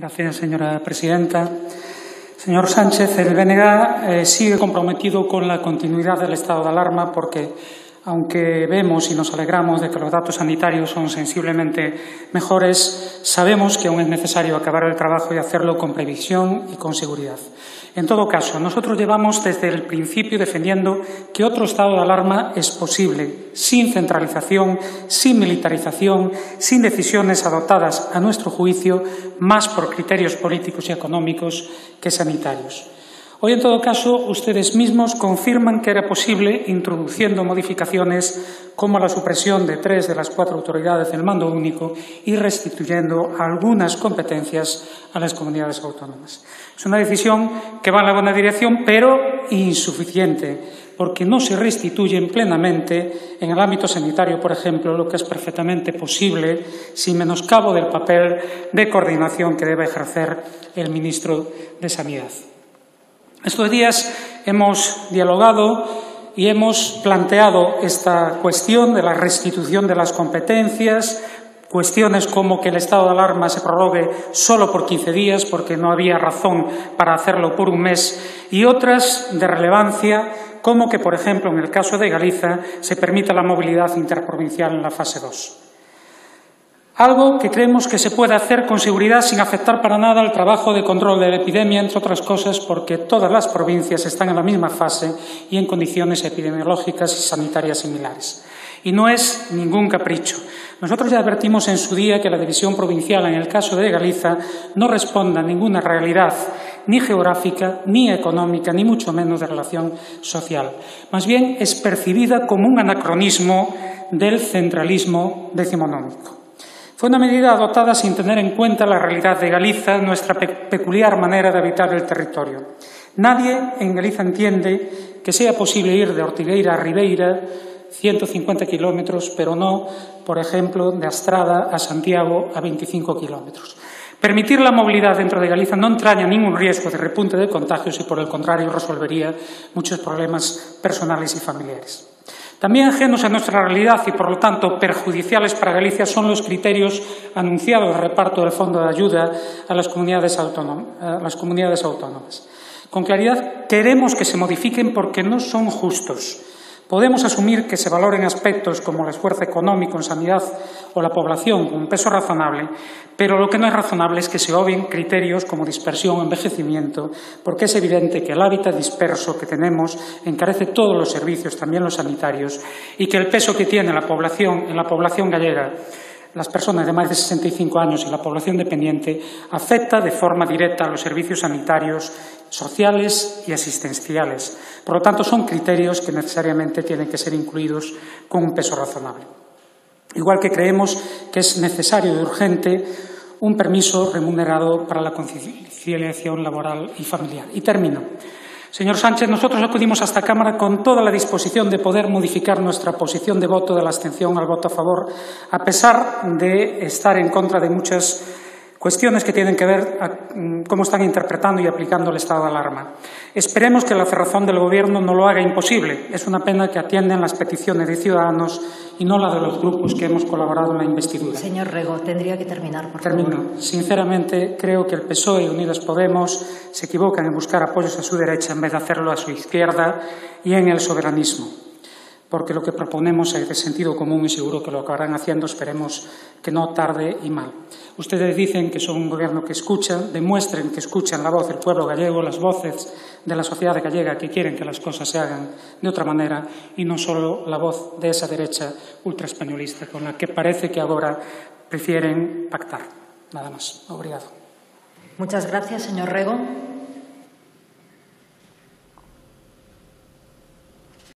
Gracias, señora presidenta. Señor Sánchez, el BNG sigue comprometido con la continuidad del estado de alarma porque, aunque vemos y nos alegramos de que los datos sanitarios son sensiblemente mejores, sabemos que aún es necesario acabar el trabajo y hacerlo con previsión y con seguridad. En todo caso, nosotros llevamos desde el principio defendiendo que otro estado de alarma es posible, sin centralización, sin militarización, sin decisiones adoptadas, a nuestro juicio, más por criterios políticos y económicos que sanitarios. Hoy, en todo caso, ustedes mismos confirman que era posible, introduciendo modificaciones como la supresión de 3 de las 4 autoridades del mando único y restituyendo algunas competencias a las comunidades autónomas. Es una decisión que va en la buena dirección, pero insuficiente, porque no se restituyen plenamente en el ámbito sanitario, por ejemplo, lo que es perfectamente posible sin menoscabo del papel de coordinación que debe ejercer el ministro de Sanidad. Estos días hemos dialogado y hemos planteado esta cuestión de la restitución de las competencias, cuestiones como que el estado de alarma se prorrogue solo por 15 días porque no había razón para hacerlo por un mes y otras de relevancia como que, por ejemplo, en el caso de Galiza se permita la movilidad interprovincial en la fase 2. Algo que creemos que se puede hacer con seguridad sin afectar para nada el trabajo de control de la epidemia, entre otras cosas porque todas las provincias están en la misma fase y en condiciones epidemiológicas y sanitarias similares. Y no es ningún capricho. Nosotros ya advertimos en su día que la división provincial, en el caso de Galiza, no responde a ninguna realidad, ni geográfica, ni económica, ni mucho menos de relación social. Más bien es percibida como un anacronismo del centralismo decimonónico. Fue una medida adoptada sin tener en cuenta la realidad de Galiza, nuestra peculiar manera de habitar el territorio. Nadie en Galiza entiende que sea posible ir de Ortigueira a Ribeira, 150 kilómetros, pero no, por ejemplo, de A Estrada a Santiago a 25 kilómetros. Permitir la movilidad dentro de Galiza no entraña ningún riesgo de repunte de contagios y, por el contrario, resolvería muchos problemas personales y familiares. También ajenos a nuestra realidad y, por lo tanto, perjudiciales para Galicia son los criterios anunciados de reparto del Fondo de Ayuda a las comunidades autónomas. Con claridad, queremos que se modifiquen porque no son justos. Podemos asumir que se valoren aspectos como el esfuerzo económico en sanidad o la población con un peso razonable, pero lo que no es razonable es que se obvien criterios como dispersión o envejecimiento, porque es evidente que el hábitat disperso que tenemos encarece todos los servicios, también los sanitarios, y que el peso que tiene la población en la población gallega, las personas de más de 65 años y la población dependiente, afecta de forma directa a los servicios sanitarios, sociales y asistenciales. Por lo tanto, son criterios que necesariamente tienen que ser incluidos con un peso razonable. Igual que creemos que es necesario y urgente un permiso remunerado para la conciliación laboral y familiar. Y termino. Señor Sánchez, nosotros acudimos a esta Cámara con toda la disposición de poder modificar nuestra posición de voto de la abstención al voto a favor, a pesar de estar en contra de muchas cuestiones que tienen que ver con cómo están interpretando y aplicando el estado de alarma. Esperemos que la cerrazón del Gobierno no lo haga imposible. Es una pena que atiendan las peticiones de ciudadanos y no las de los grupos que hemos colaborado en la investidura. Señor Rego, tendría que terminar, por favor. Termino. Sinceramente, creo que el PSOE y Unidas Podemos se equivocan en buscar apoyos a su derecha en vez de hacerlo a su izquierda y en el soberanismo, porque lo que proponemos es de sentido común y seguro que lo acabarán haciendo, esperemos que no tarde y mal. Ustedes dicen que son un gobierno que escucha, demuestren que escuchan la voz del pueblo gallego, las voces de la sociedad gallega que quieren que las cosas se hagan de otra manera y no solo la voz de esa derecha ultraespañolista con la que parece que ahora prefieren pactar. Nada más. Obrigado. Muchas gracias, señor Rego.